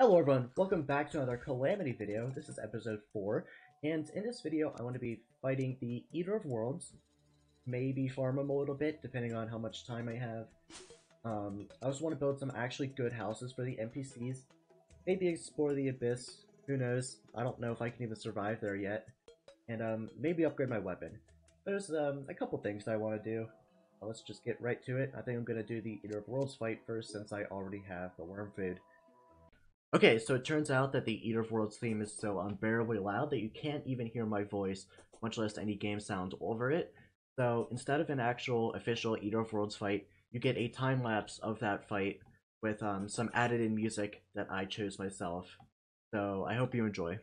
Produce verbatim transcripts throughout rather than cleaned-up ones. Hello everyone, welcome back to another Calamity video. This is episode four, and in this video I want to be fighting the Eater of Worlds, maybe farm him a little bit, depending on how much time I have. Um, I just want to build some actually good houses for the N P Cs, maybe explore the Abyss, who knows, I don't know if I can even survive there yet, and um, maybe upgrade my weapon. There's um, a couple things that I want to do. Let's just get right to it. I think I'm going to do the Eater of Worlds fight first since I already have the worm food. Okay, so it turns out that the Eater of Worlds theme is so unbearably loud that you can't even hear my voice, much less any game sound over it. So instead of an actual official Eater of Worlds fight, you get a time lapse of that fight with um, some added in music that I chose myself. So I hope you enjoy.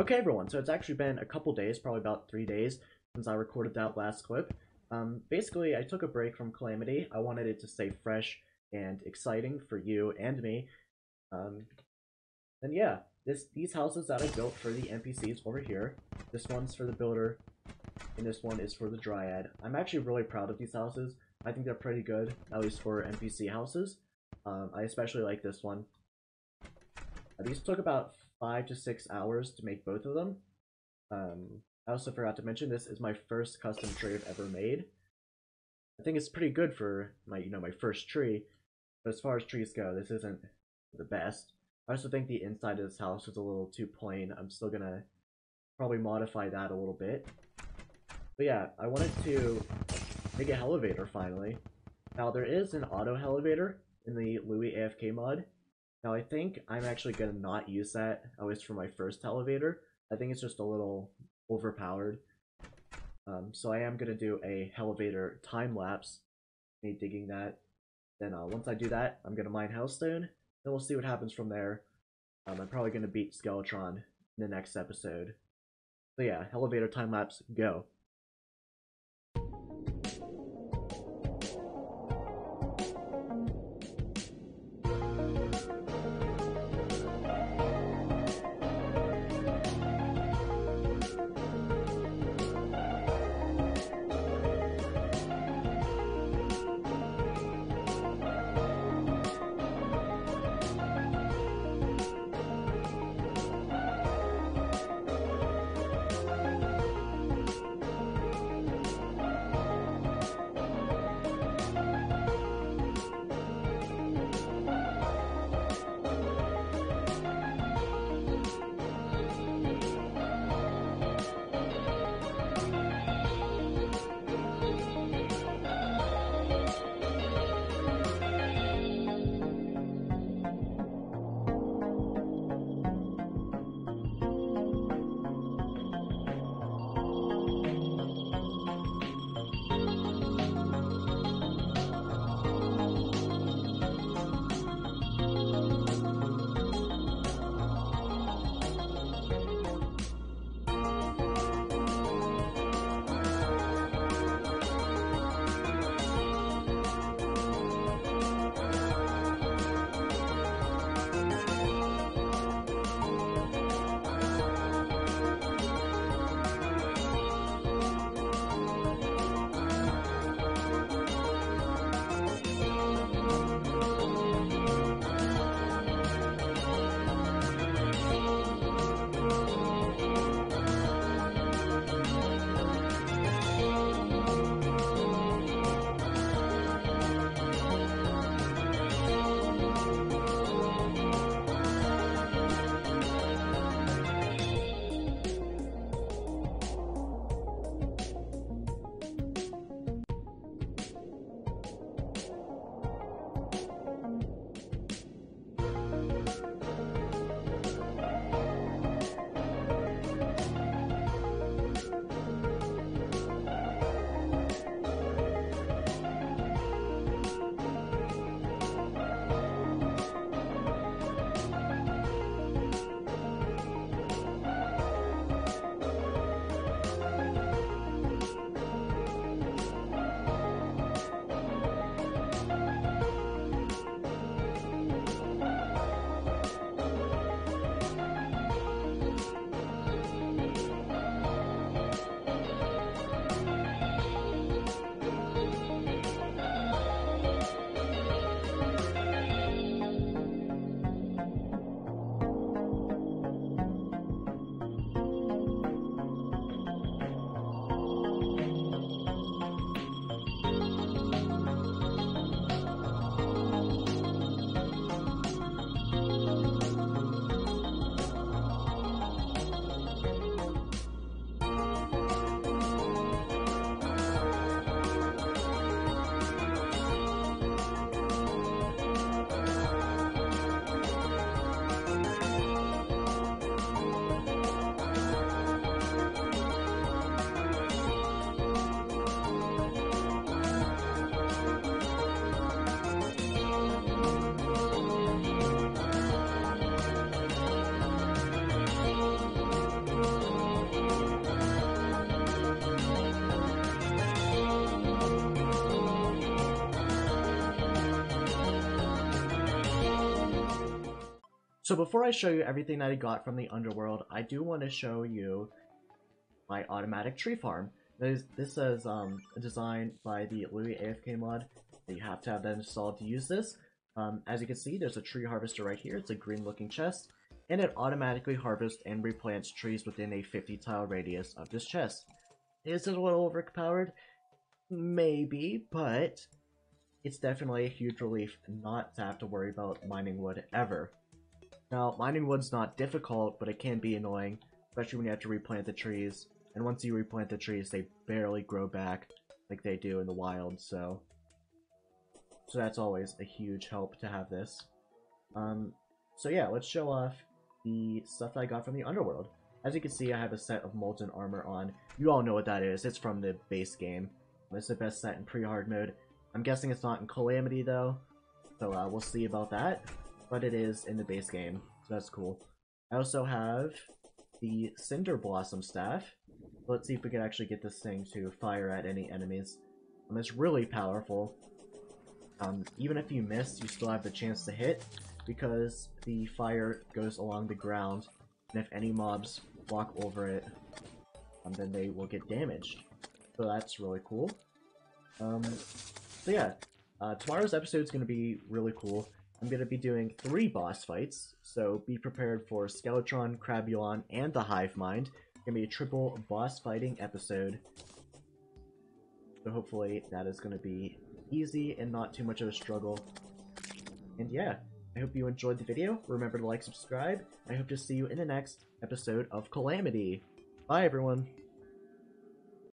Okay everyone, so it's actually been a couple days, probably about three days, since I recorded that last clip. Um, basically, I took a break from Calamity. I wanted it to stay fresh and exciting for you and me. Um, and yeah, this these houses that I built for the N P Cs over here, this one's for the builder, and this one is for the Dryad. I'm actually really proud of these houses. I think they're pretty good, at least for N P C houses. Um, I especially like this one. These took about five to six hours to make both of them. Um, I also forgot to mention this is my first custom tree I've ever made. I think it's pretty good for my, you know, my first tree, but as far as trees go, this isn't the best. I also think the inside of this house is a little too plain. I'm still gonna probably modify that a little bit. But yeah, I wanted to make a Hellevator finally. Now there is an auto Hellevator in the Luiafk mod. Now I think I'm actually going to not use that, at least for my first Hellevator. I think it's just a little overpowered. Um, so I am going to do a Hellevator time-lapse, me digging that. Then uh, once I do that, I'm going to mine Hellstone, then we'll see what happens from there. Um, I'm probably going to beat Skeletron in the next episode. So yeah, Hellevator time-lapse, go! So before I show you everything that I got from the underworld, I do want to show you my automatic tree farm. This, this is um, designed by the Luiafk mod. You have to have that installed to use this. Um, as you can see, there's a tree harvester right here. It's a green looking chest, and it automatically harvests and replants trees within a fifty tile radius of this chest. Is it a little overpowered? Maybe, but it's definitely a huge relief not to have to worry about mining wood ever. Now, mining wood's not difficult, but it can be annoying, especially when you have to replant the trees. And once you replant the trees, they barely grow back like they do in the wild, so... So that's always a huge help to have this. Um, so yeah, let's show off the stuff that I got from the Underworld. As you can see, I have a set of molten armor on. You all know what that is. It's from the base game. It's the best set in pre-hard mode. I'm guessing it's not in Calamity though, so uh, we'll see about that. But it is in the base game, so that's cool. I also have the Cinder Blossom Staff. Let's see if we can actually get this thing to fire at any enemies. And it's really powerful. Um, even if you miss, you still have the chance to hit, because the fire goes along the ground, and if any mobs walk over it, um, then they will get damaged. So that's really cool. Um, so yeah, uh, tomorrow's episode is going to be really cool. I'm going to be doing three boss fights, so be prepared for Skeletron, Crabulon, and the Hivemind. It's going to be a triple boss fighting episode, so hopefully that is going to be easy and not too much of a struggle. And yeah, I hope you enjoyed the video. Remember to like, subscribe. I hope to see you in the next episode of Calamity. Bye everyone.